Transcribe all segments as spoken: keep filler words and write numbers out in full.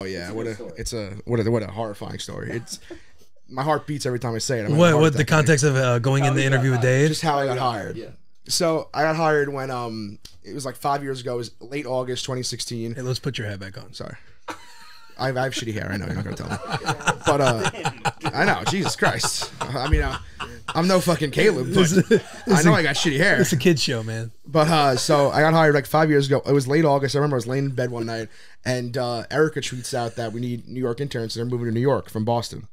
Oh yeah, what a, it's a what a what a horrifying story. It's my heart beats every time I say it. I'm what what the context of uh, going how in the interview with Dave? Just how I got hired. Yeah. So I got hired when um it was like five years ago. It was late August twenty sixteen. Hey, let's put your hat back on. Sorry, I have, I have shitty hair. I know you're not gonna tell me, but uh, I know. Jesus Christ. I mean, uh, I'm no fucking Caleb, but it's a, it's I know a, I got shitty hair. It's a kid's show, man. But uh, so I got hired like five years ago. It was late August. I remember I was laying in bed one night, and uh, Erica tweets out that we need New York interns, so they're moving to New York from Boston.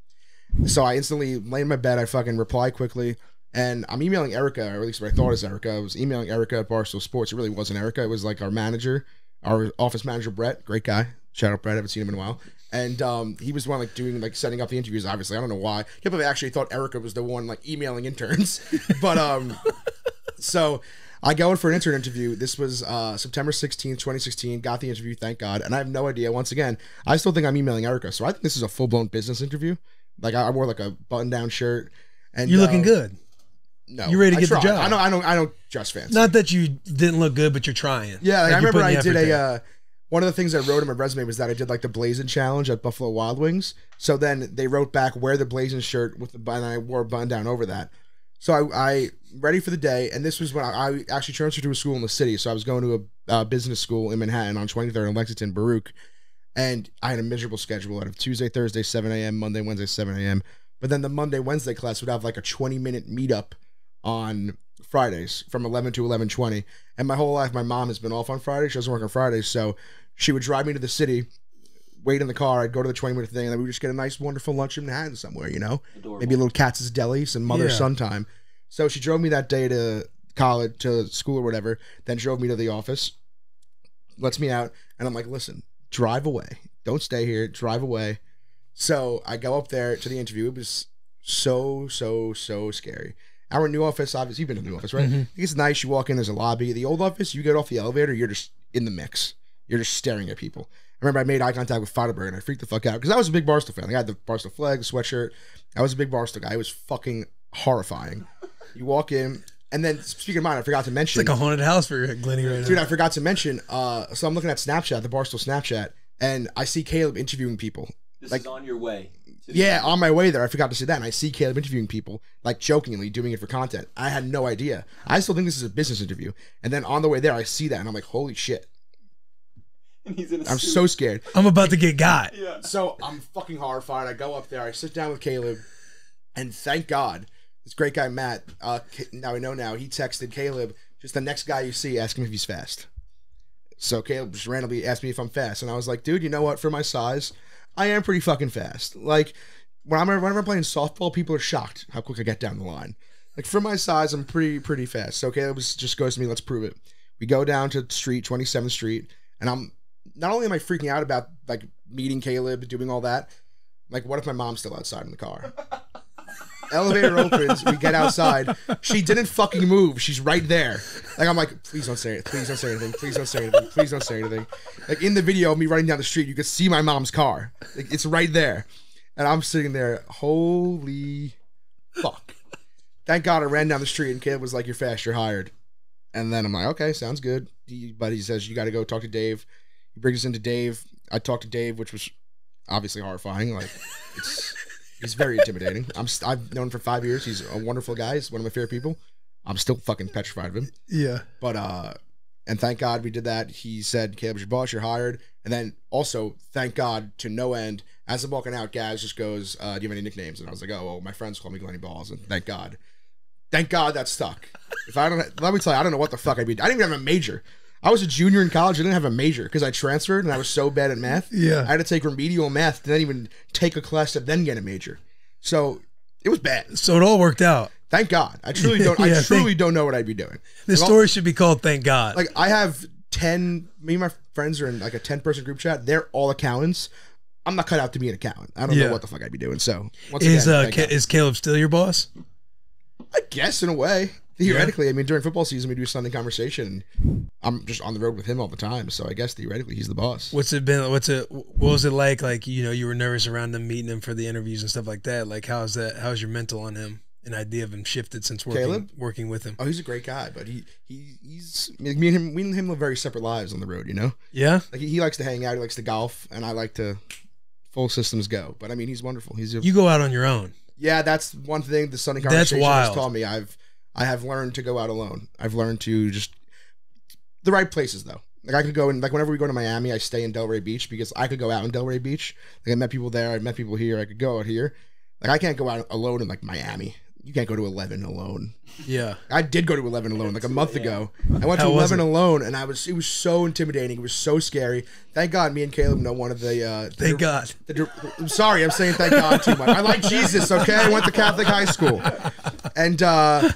So I instantly lay in my bed. I fucking reply quickly, and I'm emailing Erica, or at least what I thought is Erica. I was emailing Erica at Barstool Sports. It really wasn't Erica. It was like our manager, our office manager, Brett. Great guy. Shout out Brett. I haven't seen him in a while. And um, he was the one like doing like setting up the interviews. Obviously, I don't know why. He probably actually thought Erica was the one like emailing interns. But um, so I go in for an intern interview. This was uh, September sixteenth, twenty sixteen. Got the interview, thank God. And I have no idea. Once again, I still think I'm emailing Erica. So I think this is a full blown business interview. Like I wore like a button down shirt. And you're uh, looking good. No, you're ready to I get tried. the job. I don't. I don't. I don't dress fancy. Not that you didn't look good, but you're trying. Yeah, like, like I remember I did a. Uh, One of the things I wrote in my resume was that I did like the Blazin' Challenge at Buffalo Wild Wings. So then they wrote back, wear the Blazin' shirt with the bun, and I wore a bun down over that. So I, I ready for the day, and this was when I, I actually transferred to a school in the city. So I was going to a uh, business school in Manhattan on twenty-third and Lexington, Baruch. And I had a miserable schedule out of Tuesday, Thursday, seven A M, Monday, Wednesday, seven A M But then the Monday, Wednesday class would have like a twenty minute meetup on Fridays from eleven to eleven twenty. And my whole life, my mom has been off on Fridays. She doesn't work on Fridays. So she would drive me to the city, wait in the car. I'd go to the twenty minute thing, and then we would just get a nice, wonderful lunch in Manhattan somewhere, you know? Adorable. Maybe a little Katz's Deli, some mother-son yeah. time. So she drove me that day to college, to school or whatever, then drove me to the office, lets me out, and I'm like, listen, drive away. Don't stay here. Drive away. So I go up there to the interview. It was so, so, so scary. Our new office, obviously, you've been to the new office, right? Mm-hmm. It's nice. You walk in, there's a lobby. The old office, you get off the elevator, you're just in the mix. You're just staring at people. I remember I made eye contact with Feinberg and I freaked the fuck out because I was a big Barstool fan. Like, I had the Barstool flag, the sweatshirt. I was a big Barstool guy. It was fucking horrifying. You walk in, and then speaking of mine, I forgot to mention. It's like a haunted house for Glenny right now. Dude, I forgot to mention. Uh, so I'm looking at Snapchat, the Barstool Snapchat, and I see Caleb interviewing people. This like, is on your way. Yeah, on my way there, I forgot to say that, and I see Caleb interviewing people, like jokingly doing it for content. I had no idea. I still think this is a business interview. And then on the way there, I see that, and I'm like, holy shit. And he's in a I'm suit. So scared. I'm about to get got. Yeah. So I'm fucking horrified. I go up there. I sit down with Caleb, and thank God, this great guy, Matt, uh, now I know now, he texted Caleb, just the next guy you see, ask him if he's fast. So Caleb just randomly asked me if I'm fast, and I was like, dude, you know what? For my size, I am pretty fucking fast. Like, when I'm, whenever I'm playing softball, people are shocked how quick I get down the line. Like, for my size, I'm pretty, pretty fast. So Caleb just goes to me, let's prove it. We go down to the street, twenty-seventh street, and I'm... Not only am I freaking out about like meeting Caleb, doing all that, like what if my mom's still outside in the car? Elevator opens, we get outside. She didn't fucking move. She's right there. Like I'm like, please don't say it. Please don't say anything. Please don't say anything. Please don't say anything. Like in the video, me running down the street, you can see my mom's car. Like, it's right there, and I'm sitting there. Holy fuck! Thank God I ran down the street, and Caleb was like, "You're fast. You're hired." And then I'm like, "Okay, sounds good." But he says, "You got to go talk to Dave." He brings us into Dave. I talked to Dave, which was obviously horrifying. Like, it's, he's very intimidating. I'm st I've known him for five years. He's a wonderful guy. He's one of my favorite people. I'm still fucking petrified of him. Yeah. But uh, and thank God we did that. He said, "Caleb's your boss. You're hired." And then also thank God to no end. As I'm walking out, Gaz just goes, uh, "Do you have any nicknames?" And I was like, "Oh, well, my friends call me Glenny Balls." And thank God, thank God that stuck. If I don't, let me tell you, I don't know what the fuck I'd be. I didn't even have a major. I was a junior in college. I didn't have a major because I transferred and I was so bad at math. Yeah, I had to take remedial math to then even take a class to then get a major. So it was bad. So it all worked out. Thank God. I truly don't. yeah, I truly thank, don't know what I'd be doing. This like, story should be called "Thank God." Like I have ten. Me and my friends are in like a ten person group chat. They're all accountants. I'm not cut out to be an accountant. I don't yeah. know what the fuck I'd be doing. So once is again, uh, Ca God. is Caleb still your boss? I guess in a way. Theoretically, yeah. I mean, during football season, we do a Sunday conversation. I'm just on the road with him all the time, so I guess theoretically, he's the boss. What's it been? What's it? What was it like? Like, you know, you were nervous around him, meeting him for the interviews and stuff like that. Like, how's that? How's your mental on him? an idea of him shifted since working Caleb? working with him. Oh, he's a great guy, but he he he's like, me and him. We and him live very separate lives on the road, you know. Yeah, like he, he likes to hang out, he likes to golf, and I like to full systems go. But I mean, he's wonderful. He's a, you go out on your own. Yeah, that's one thing the Sunday Conversation has taught me. I've I have learned to go out alone. I've learned to just the right places though. Like I could go and like whenever we go to Miami, I stay in Delray Beach because I could go out in Delray Beach. Like I met people there, I met people here. I could go out here. Like I can't go out alone in like Miami. You can't go to eleven alone. Yeah, I did go to eleven alone like a month yeah. ago. I went to eleven alone, and I was it was so intimidating. It was so scary. Thank God, me and Caleb know one of the. Uh, the thank God. The, I'm sorry, I'm saying thank God too much. I like Jesus. Okay, I went to Catholic high school, and uh,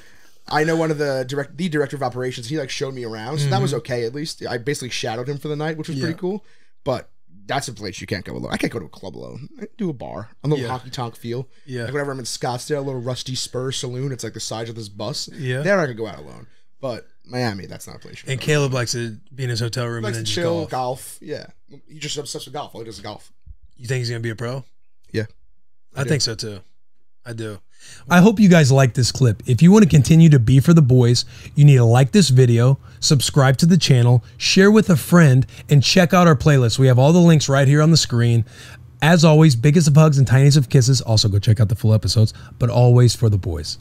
I know one of the direct the director of operations. He like showed me around, so mm-hmm. that was okay at least. I basically shadowed him for the night, which was yeah. pretty cool. But that's a place you can't go alone. I can't go to a club alone. I can do a bar. I'm a little yeah. hockey tonk feel. Yeah. Like whenever I'm in Scottsdale, a little Rusty Spur saloon, it's like the size of this bus. Yeah. There I could go out alone. But Miami, that's not a place you can And go Caleb alone. likes to be in his hotel room he likes and then to chill, golf. golf. Yeah. He just obsessed with golf. All he does is golf. You think he's going to be a pro? Yeah. I, I think so too. I do. I hope you guys like this clip. If you want to continue to be for the boys, you need to like this video, subscribe to the channel, share with a friend, and check out our playlist. We have all the links right here on the screen. As always, biggest of hugs and tiniest of kisses. Also, go check out the full episodes, but always for the boys.